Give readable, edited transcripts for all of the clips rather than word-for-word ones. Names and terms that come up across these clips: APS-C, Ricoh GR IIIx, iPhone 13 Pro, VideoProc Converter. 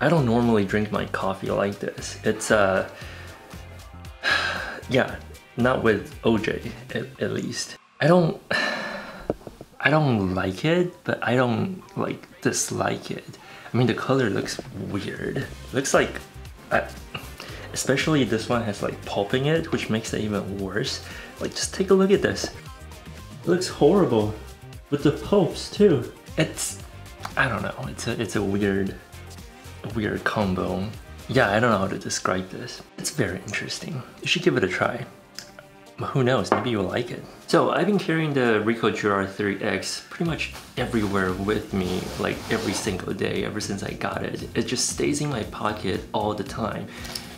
I don't normally drink my coffee like this. It's yeah, not with OJ at least. I don't like it, but I don't like dislike it. I mean, the color looks weird. Looks like, especially this one has like pulp in it, which makes it even worse. Like, just take a look at this. It looks horrible with the pulps too. It's, I don't know. It's a weird combo. Yeah, I don't know how to describe this. It's very interesting. You should give it a try. Who knows, maybe you'll like it. So I've been carrying the Ricoh GR IIIx pretty much everywhere with me, like every single day ever since I got it. It just stays in my pocket all the time.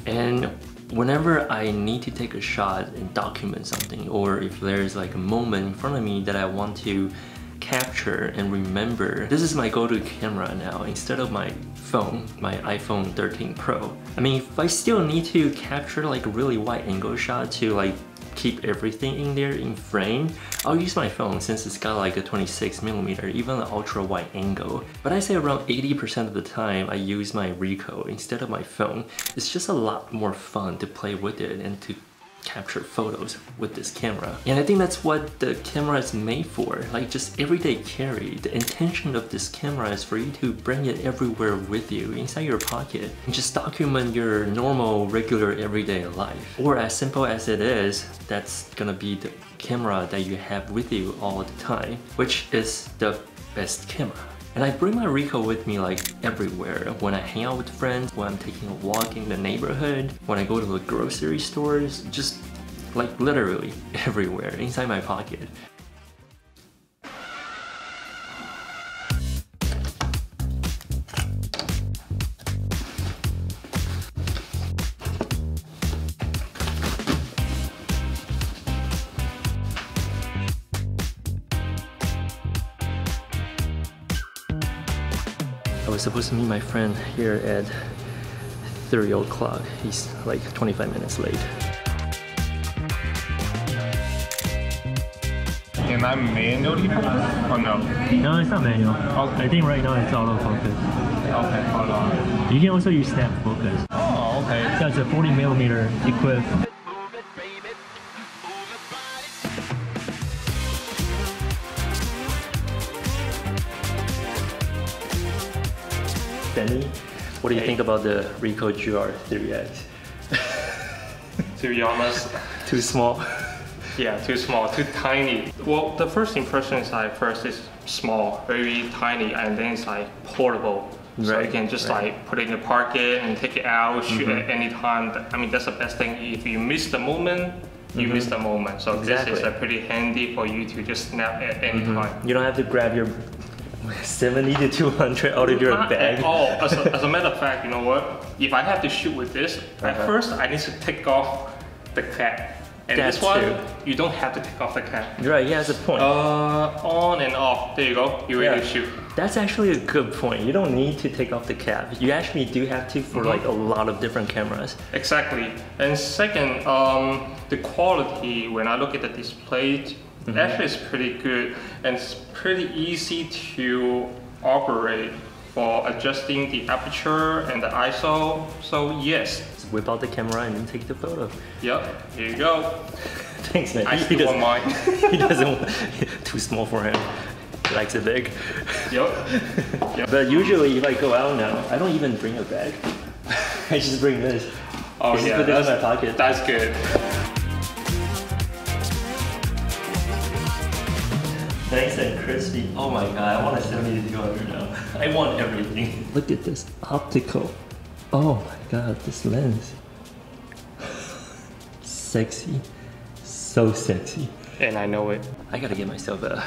And whenever I need to take a shot and document something, or if there's like a moment in front of me that I want to capture and remember, this is my go-to camera now instead of my phone, my iPhone 13 Pro. I mean, if I still need to capture like a really wide angle shot to like keep everything in there in frame, I'll use my phone since it's got like a 26mm, even the ultra wide angle. But I say around 80% of the time I use my Ricoh instead of my phone. It's just a lot more fun to play with it and to capture photos with this camera. And I think that's what the camera is made for, like just everyday carry. The intention of this camera is for you to bring it everywhere with you, inside your pocket, and just document your normal, regular, everyday life. Or as simple as it is, that's gonna be the camera that you have with you all the time, which is the best camera. And I bring my Ricoh with me like everywhere, when I hang out with friends, when I'm taking a walk in the neighborhood, when I go to the grocery stores, just like literally everywhere, inside my pocket. I was supposed to meet my friend here at 3 o'clock. He's like 25 minutes late. Can I manual the purchase or no? No, it's not manual. Okay. I think right now it's auto focus. Okay, hold on. You can also use snap focus. Oh, okay. So it's a 40mm equipped. Benny, what do you think about the Ricoh GR IIIx? To be honest, too small. Yeah, too small, too tiny. Well, the first impression is like first it's small, very tiny, and then it's like portable. Right. So you can just like put it in your pocket and take it out, shoot at any time. I mean, that's the best thing. If you miss the moment, you miss the moment. So this is pretty handy for you to just snap at any time. You don't have to grab your 70 to 200 out of your bag. Oh, as a matter of fact, you know what? If I have to shoot with this, at first I need to take off the cap. And this one, you don't have to take off the cap. Right, yeah, that's a point. On and off, there you go, you're ready to shoot. That's actually a good point. You don't need to take off the cap. You actually do have to for like a lot of different cameras. Exactly. And second, the quality, when I look at the display, actually it's pretty good, and it's pretty easy to operate for adjusting the aperture and the ISO, so yes. Just whip out the camera and then take the photo. Yep, here you go. Thanks, man. I still want mine. He doesn't, too small for him. He likes it big. Yep. But usually if I go out now, I don't even bring a bag. I just bring this. Oh yeah, put this in my pocket. That's good. Nice and crispy. Oh my god, I want a 70 to 200 now. I want everything. Look at this optical. Oh my god, this lens. Sexy. So sexy. And I know it. I gotta get myself a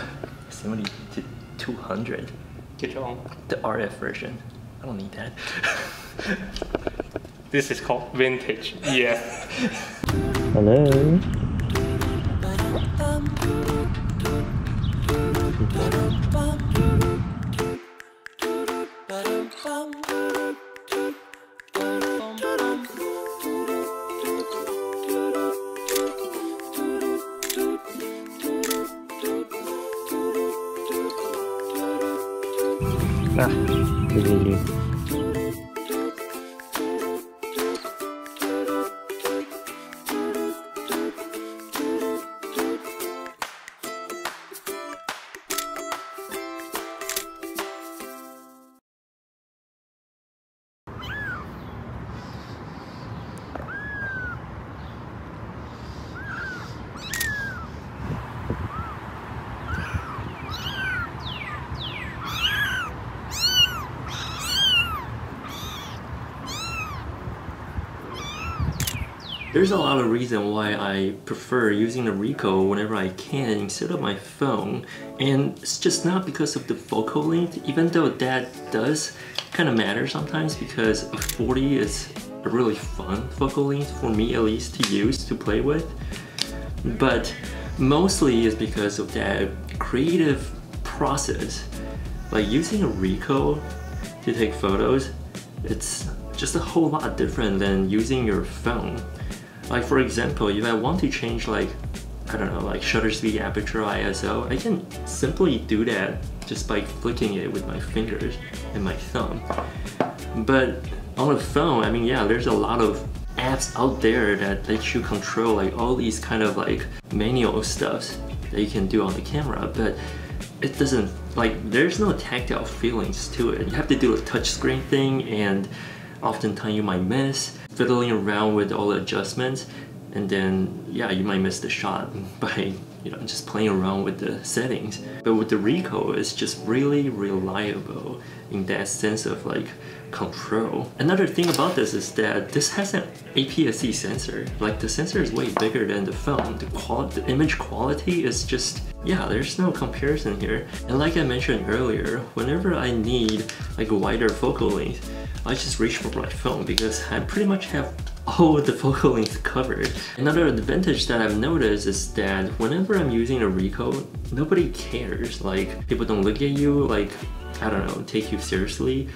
70 to 200. Get your own. The RF version. I don't need that. This is called vintage. Yeah. Hello. Ah, There's a lot of reason why I prefer using the Ricoh whenever I can instead of my phone, and it's just not because of the focal length, even though that does kind of matter sometimes because a 40 is a really fun focal length for me at least to use, to play with. But mostly it's because of that creative process. Like using a Ricoh to take photos, it's just a whole lot different than using your phone. Like for example, if I want to change like, I don't know, like shutter speed, aperture, ISO, I can simply do that just by flicking it with my fingers and my thumb. But on a phone, I mean, yeah, there's a lot of apps out there that let you control like all these kind of like manual stuffs that you can do on the camera, but it doesn't, like there's no tactile feelings to it. You have to do a touch screen thing, and oftentimes you might miss fiddling around with all the adjustments, and then yeah, you might miss the shot by, you know, just playing around with the settings. But with the Ricoh, it's just really reliable in that sense of like control. Another thing about this is that this has an APS-C sensor. Like the sensor is way bigger than the phone. The image quality is just, yeah, there's no comparison here. And like I mentioned earlier, whenever I need like a wider focal length, I just reach for my phone because I pretty much have all the focal length covered. Another advantage that I've noticed is that whenever I'm using a Ricoh, nobody cares. Like people don't look at you, like I don't know, take you seriously,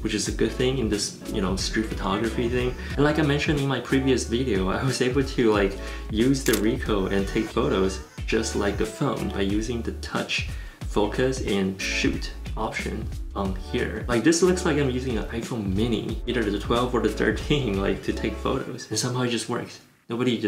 which is a good thing in this, you know, street photography thing. And like I mentioned in my previous video, I was able to like use the Ricoh and take photos just like a phone by using the touch, focus, and shoot option on here. Like this looks like I'm using an iPhone mini, either the 12 or the 13, like to take photos, and somehow it just works. Nobody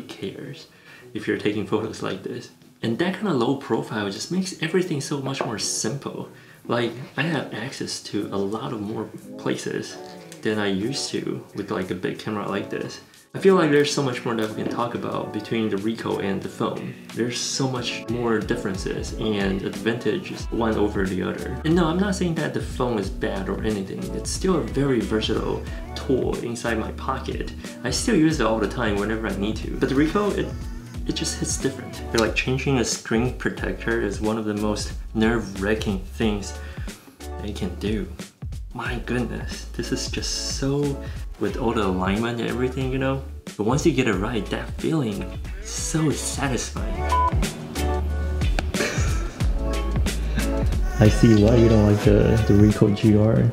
cares if you're taking photos like this. And that kind of low profile just makes everything so much more simple. Like I have access to a lot of more places than I used to with like a big camera like this. I feel like there's so much more that we can talk about between the Ricoh and the phone. There's so much more differences and advantages one over the other. And no, I'm not saying that the phone is bad or anything. It's still a very versatile tool inside my pocket. I still use it all the time whenever I need to. But the Ricoh, it just hits different. I feel like changing a screen protector is one of the most nerve-wracking things that you can do. My goodness, this is just so, with all the alignment and everything, you know? But once you get it right, that feeling is so satisfying. I see why you don't like the Ricoh GR.